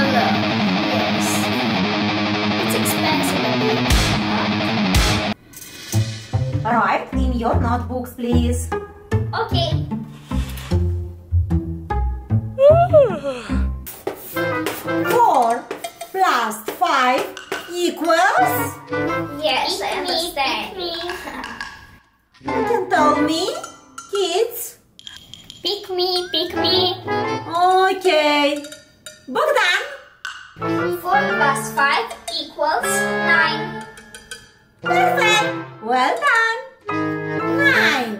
No, look. Yes. It's expensive. Alright, clean your notebooks, please. Okay. Ooh. 4 plus 5 equals? Yes, I understand. You can tell me, kids. Pick me, pick me. Okay. Bogdan. 4 plus 5 equals 9. Perfect. Well done. 9.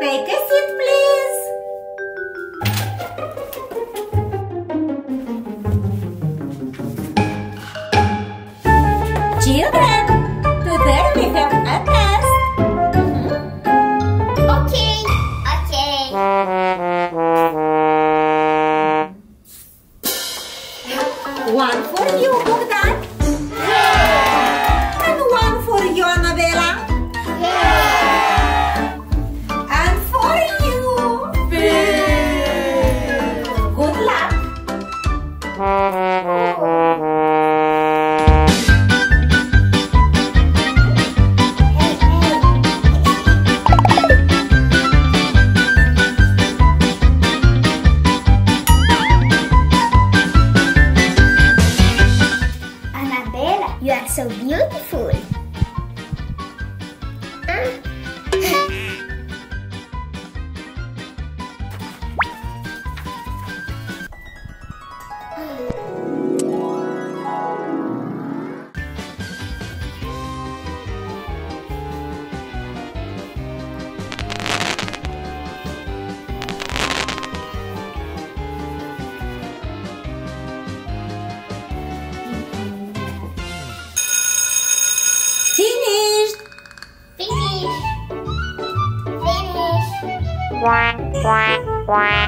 Take a seat, please. Children, today we have a test. Okay, okay. One for you, Bogdan. Yeah. And one for you, Annabella. You are so beautiful.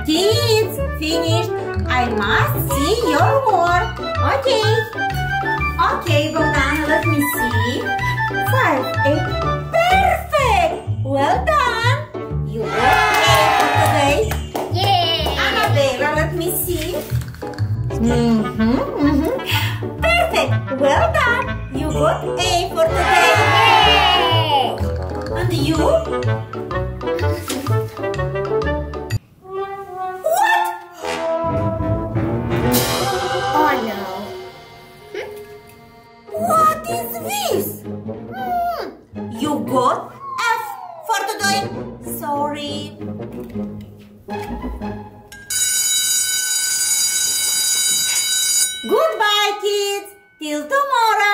Kids, finished. I must see your work. Okay. Okay, Bogdan, let me see. 5, 8. Perfect. Well done. You worked great for today. Yay. Annabella, let me see. Perfect. Well done. You got A for today. Yay. And you? Goodbye, kids! Till tomorrow!